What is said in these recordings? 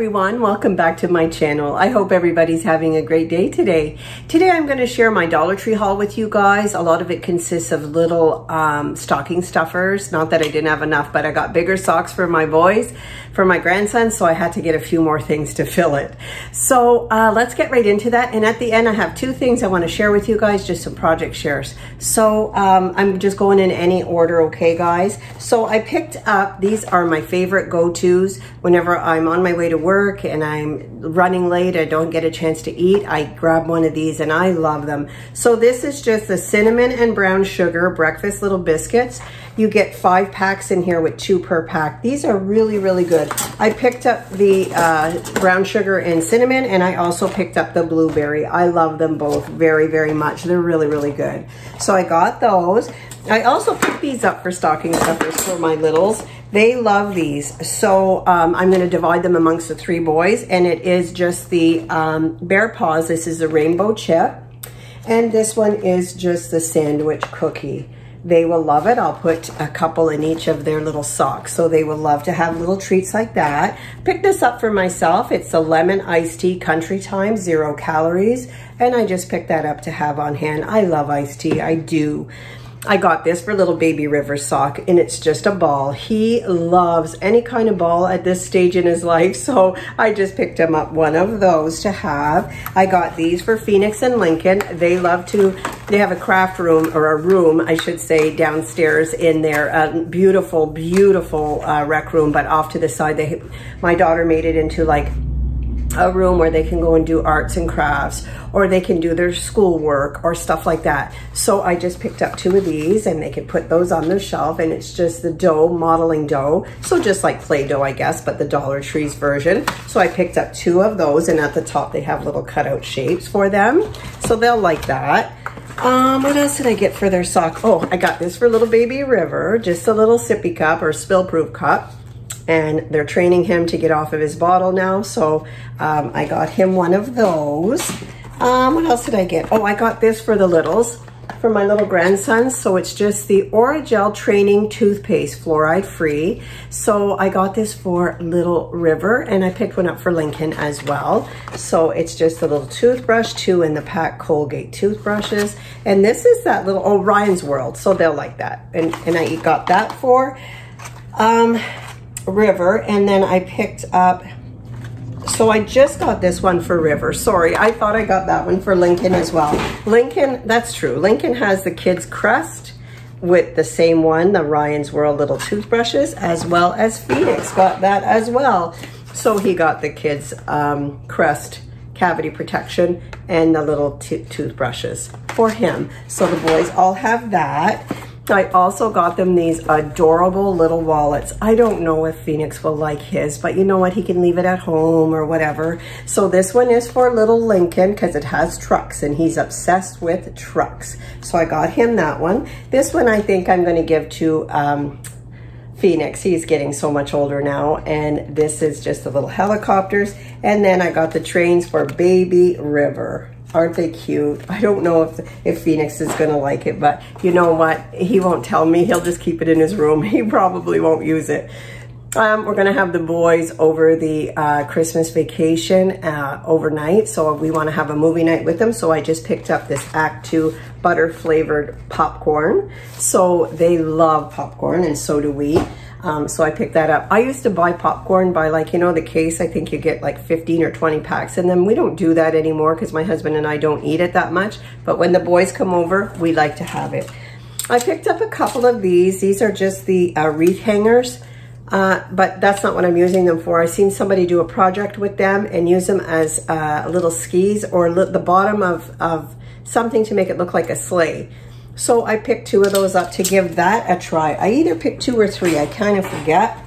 everyone, welcome back to my channel. I hope everybody's having a great day today. Today I'm going to share my Dollar Tree haul with you guys. A lot of it consists of little stocking stuffers. Not that I didn't have enough, but I got bigger socks for my boys, for my grandson, so I had to get a few more things to fill it. So let's get right into that, and at the end I have two things I want to share with you guys, just some project shares. So I'm just going in any order, okay guys? So I picked up, these are my favorite go-tos whenever I'm on my way to work and I'm running late, I don't get a chance to eat, I grab one of these and I love them. So this is just the cinnamon and brown sugar breakfast little biscuits. You get 5 packs in here with 2 per pack. These are really, really good. I picked up the brown sugar and cinnamon, and I also picked up the blueberry. I love them both very, very much. They're really, really good. So I got those. I also picked these up for stocking stuffers for my littles. They love these, so I'm going to divide them amongst the 3 boys, and it is just the Bear Paws. This is a rainbow chip, and this one is just the sandwich cookie. They will love it. I'll put a couple in each of their little socks, so they will love to have little treats like that. Picked this up for myself. It's a lemon iced tea, Country Time, 0 calories, and I just picked that up to have on hand. I love iced tea, I do. I got this for little baby River sock, and it's just a ball. He loves any kind of ball at this stage in his life, so I just picked him up one of those to have. I got these for Phoenix and Lincoln. They love to, they have a craft room, or a room, I should say, downstairs in their beautiful, beautiful rec room, but off to the side, they, my daughter made it into like a room where they can go and do arts and crafts, or they can do their schoolwork or stuff like that. So I just picked up 2 of these, and they can put those on the shelf, and it's just the dough, modeling dough. So just like Play Doh, I guess, but the Dollar Tree's version. So I picked up 2 of those, and at the top they have little cutout shapes for them. So they'll like that. What else did I get for their sock? Oh, I got this for little baby River, just a little sippy cup or spill-proof cup. And they're training him to get off of his bottle now, so I got him one of those. What else did I get? Oh, I got this for the littles, for my little grandsons. So it's just the Orajel Training Toothpaste, fluoride free. So I got this for little River, and I picked one up for Lincoln as well. So it's just a little toothbrush, 2 in the pack Colgate toothbrushes. And this is that little, oh, Ryan's World, so they'll like that. And I got that for River, and then I picked up, so I just got this one for River. Sorry, I thought I got that one for Lincoln as well. Lincoln, that's true. Lincoln has the kids' crest with the same one, the Ryan's World little toothbrushes, as well as Phoenix got that as well. So he got the kids' crest cavity protection and the little toothbrushes for him. So the boys all have that. I also got them these adorable little wallets. I don't know if Phoenix will like his, but you know what? He can leave it at home or whatever. So this one is for little Lincoln because it has trucks, and he's obsessed with trucks. So I got him that one. This one I think I'm going to give to Phoenix. He's getting so much older now. And this is just the little helicopters. And then I got the trains for baby River. Aren't they cute? I don't know if Phoenix is going to like it, but you know what? He won't tell me. He'll just keep it in his room. He probably won't use it. We're going to have the boys over the Christmas vacation overnight, so we want to have a movie night with them. So I just picked up this Act 2 butter flavored popcorn. So they love popcorn, and so do we. So I picked that up. I used to buy popcorn by, like, you know, the case. I think you get like 15 or 20 packs in them. We don't do that anymore because my husband and I don't eat it that much. But when the boys come over, we like to have it. I picked up a couple of these. These are just the wreath hangers. But that's not what I'm using them for. I've seen somebody do a project with them and use them as little skis or the bottom of something to make it look like a sleigh. So I picked 2 of those up to give that a try. I either picked 2 or 3, I kind of forget.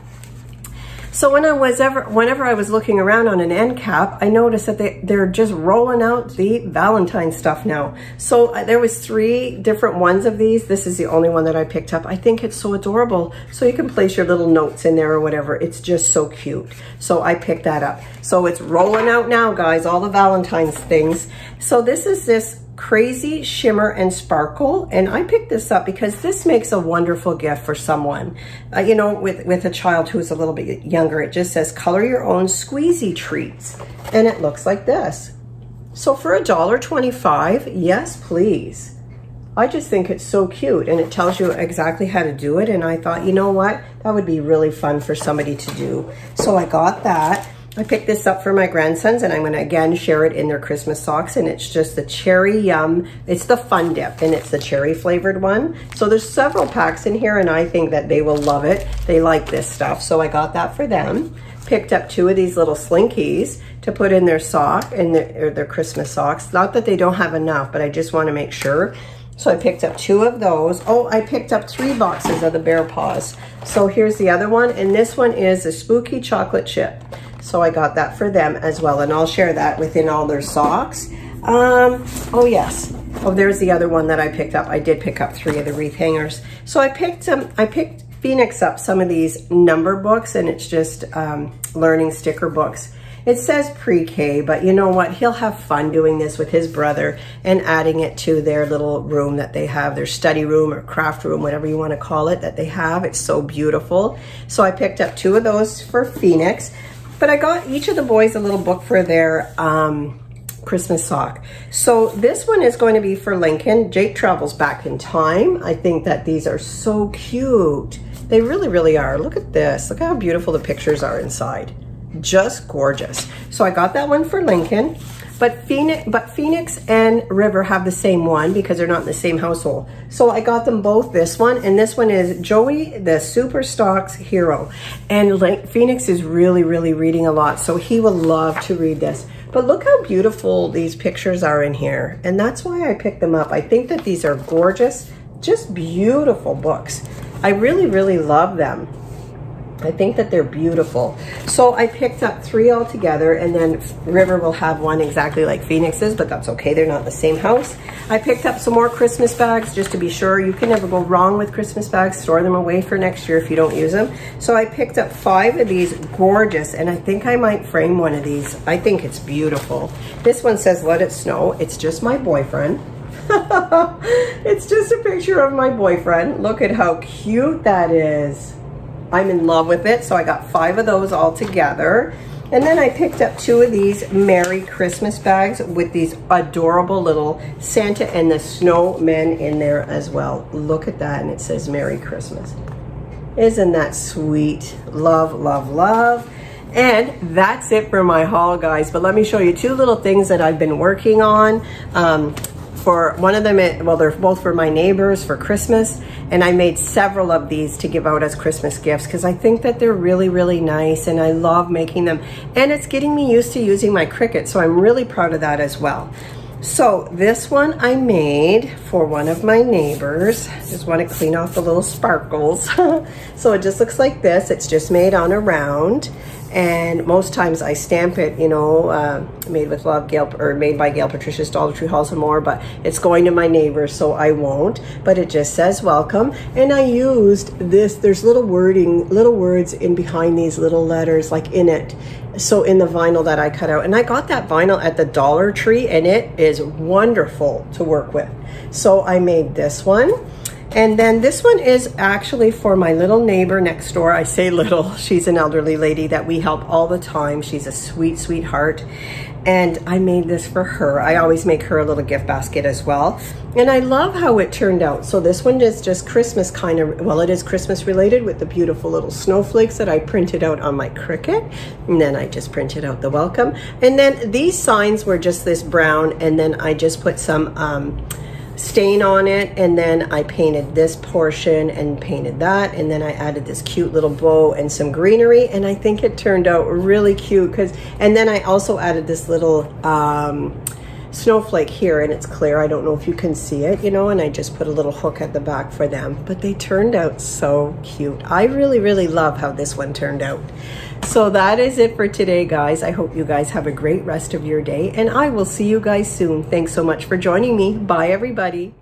So when I was whenever I was looking around on an end cap, I noticed that they're just rolling out the Valentine stuff now. So there was 3 different ones of these. This is the only one that I picked up. I think it's so adorable. So you can place your little notes in there or whatever. It's just so cute. So I picked that up. So it's rolling out now, guys, all the Valentine's things. So this is this Crazy Shimmer and Sparkle, and I picked this up because this makes a wonderful gift for someone, you know, with a child who's a little bit younger. It just says color your own squeezy treats, and it looks like this. So for $1.25, yes please. I just think it's so cute, and it tells you exactly how to do it, and I thought, you know what, that would be really fun for somebody to do. So I got that. I picked this up for my grandsons, and I'm gonna again share it in their Christmas socks, and it's just the cherry yum. It's the Fun Dip, and it's the cherry flavored one. So there's several packs in here, and I think that they will love it. They like this stuff, so I got that for them. Picked up two of these little slinkies to put in their sock, in their Christmas socks. Not that they don't have enough, but I just wanna make sure. So I picked up two of those. Oh, I picked up 3 boxes of the Bear Paws. So here's the other one, and this one is a Spooky Chocolate Chip. So I got that for them as well, and I'll share that within all their socks. Oh yes, oh there's the other one that I picked up. I did pick up 3 of the wreath hangers. So I picked Phoenix up some of these number books, and it's just learning sticker books. It says pre-K, but you know what? He'll have fun doing this with his brother and adding it to their little room that they have, their study room or craft room, whatever you want to call it, that they have. It's so beautiful. So I picked up 2 of those for Phoenix. But I got each of the boys a little book for their Christmas sock. So this one is going to be for Lincoln. Jake Travels Back in Time. I think that these are so cute. They really, really are. Look at this. Look how beautiful the pictures are inside. Just gorgeous. So I got that one for Lincoln. But Phoenix and River have the same one because they're not in the same household. So I got them both this one, and this one is Joey the Super Stocks Hero. And Phoenix is really, really reading a lot, so he will love to read this. But look how beautiful these pictures are in here, and that's why I picked them up. I think that these are gorgeous, just beautiful books. I really, really love them. I think that they're beautiful. So I picked up 3 altogether, and then River will have one exactly like Phoenix's, but that's okay, they're not in the same house. I picked up some more Christmas bags just to be sure. You can never go wrong with Christmas bags. Store them away for next year if you don't use them. So I picked up 5 of these, gorgeous, and I think I might frame one of these. I think it's beautiful. This one says, "Let it snow." It's just my boyfriend. It's just a picture of my boyfriend. Look at how cute that is. I'm in love with it, so I got 5 of those all together. And then I picked up 2 of these Merry Christmas bags with these adorable little Santa and the snowmen in there as well. Look at that, and it says Merry Christmas. Isn't that sweet? Love, love, love. And that's it for my haul, guys. But let me show you 2 little things that I've been working on. For one of them, well, they're both for my neighbors for Christmas, and I made several of these to give out as Christmas gifts because I think that they're really, really nice, and I love making them, and it's getting me used to using my Cricut, so I'm really proud of that as well. So this one I made for one of my neighbors. I just want to clean off the little sparkles. So it just looks like this. It's just made on a round. And most times I stamp it, you know, made with love, Gail, or made by Gail Patricia's Dollar Tree Hauls and More, but it's going to my neighbors, so I won't. But it just says welcome. And I used this, there's little wording, little words in behind these little letters, like in it. So in the vinyl that I cut out, and I got that vinyl at the Dollar Tree, and it is wonderful to work with. So I made this one. And then this one is actually for my little neighbor next door. I say little, she's an elderly lady that we help all the time. She's a sweet, sweetheart. And I made this for her. I always make her a little gift basket as well. And I love how it turned out. So this one is just Christmas kind of, well, it is Christmas related with the beautiful little snowflakes that I printed out on my Cricut. And then I just printed out the welcome. And then these signs were just this brown, and then I just put some, stain on it, and then I painted this portion and painted that, and then I added this cute little bow and some greenery, and I think it turned out really cute because, and then I also added this little snowflake here, and it's clear, I don't know if you can see it, you know, and I just put a little hook at the back for them, but they turned out so cute. I really, really love how this one turned out. So that is it for today, guys. I hope you guys have a great rest of your day, and I will see you guys soon. Thanks so much for joining me. Bye, everybody.